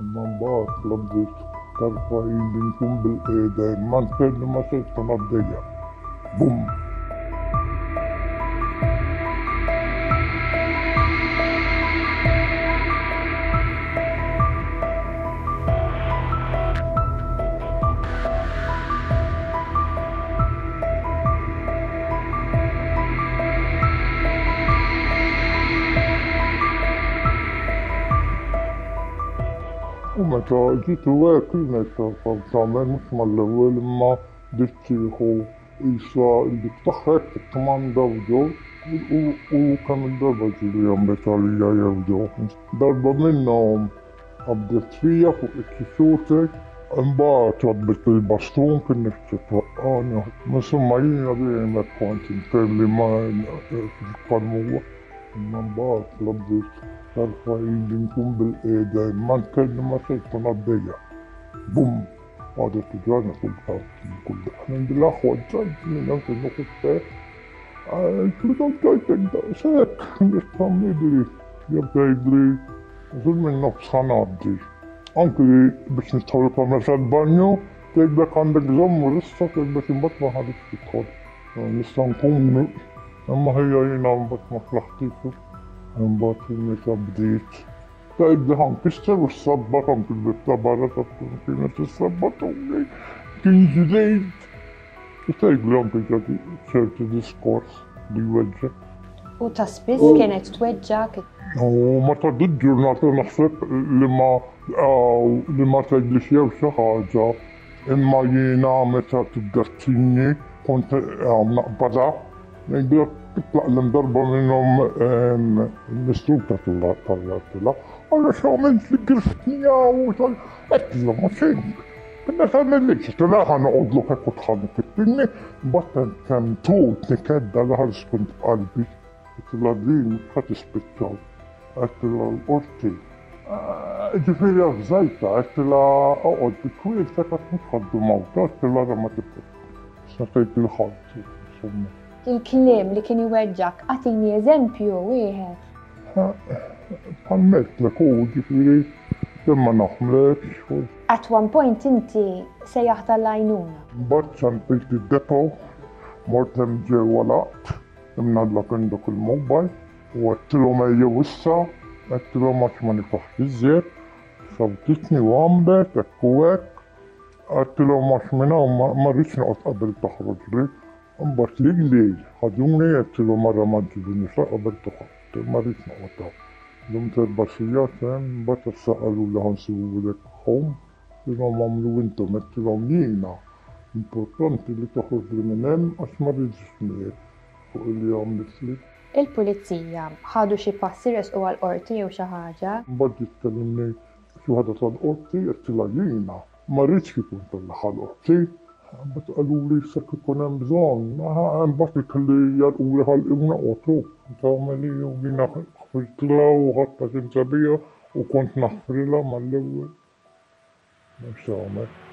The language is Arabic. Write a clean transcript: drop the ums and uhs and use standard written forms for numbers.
المنبات لبس ترفع بنكون بالإيدين ما نسيت لما شفت نبضية بوم. ومتى جيت واكلنا الشرطة وطعمين مثل الأول لما بتشيخوا إسرائيل بتضحك الكماندة وجو وكان ضربة اليوم بتالية يوجو ضربة منهم عبدت فيها فوق الكسوتك انبعت عبدت البستون كنك تتوقعنا مثل ما ينبغي ما كنت تبلي معنا في القنوة المنبعت لبدت ترفعين بنكون بالإيدين ما نكلم ما شايفنا بيا بوم هذا تجارنا كلها كلها الحمد لله خرجت من نفس النقطة كلهم جايتك داسك مستهم يدري يبدأ يدري ظلم النفس هنعدي أنكري بس نتطرق مثلا بانيو تبدأ عندك زم ورصة تبدأ تبطل هذا الكتاب نستنقوم أما هي ينام بس مصلحتي من باطل مكبديت تقدهم كشتر صبتهم في البتبارات التنقيمة صبتهم كنجديد وتقلهم في شركة ديسكورس بيوجه وتسبيس كانت توجهك ومتى ضد جورناتي نحسب لما تجلس يوشي حاجة إما ينام متى تقتلني كنت مقبضة نقدر تطلع لمضربة منهم المسلوب تطلع طلع أنا شو عملت لك قرفتني يا وطلع أتلم وشيك بدنا تعمل لك طلع هنقعد له هيك وتخانقتني بطل كان توت نكد على هرس كنت بقلبي طلع دين خاتس بالتوت أطلع القرطي جفيري أفزايتا أطلع أقعد بكويل سكت متخدو موضوع أطلع لما تبقى سنتيت الخالصي الكلام اللي كان يوجهك أعطيني زامبيو ويها فهمت لك هو جفيري لما نحملك شوي at one point انتي سيحت العينونة بات شنطيت الدبو مرتم جي ولعت من هدلك عندك الموبايل وقلت له ما يوسع قلت له ما كمان يفحش الزيت صوتتني وعملت اكواك قلت له ما كمان ما ريتني أتقبل تحرج لي أمبارك ليلي حدوني قلت له مرة ما تجيبني قبل تخطر ما ريتنا قطع دمت البشريات بطل سألوا لهم سووا لك حوم قلت لهم عملوا انتم قلت لهم لينا البورتانتي اللي تخرج المنام أشمري جسمي فقل لي عملت لي البوليتسية حادوا شي باسيرس قوى الأورتي وشي حاجة بدي تكلمني شو هذا طال أورتي قلت لها لينا ما ريتش كنت لحال أورتي بتقالوا لي سككونا بزان ما عم بطلك اللي يرقوا لها الامنا قطوك تعملي وبينا خفرت لها وغطت انتبيها وكنت نحفر لها ما اللي مش عمل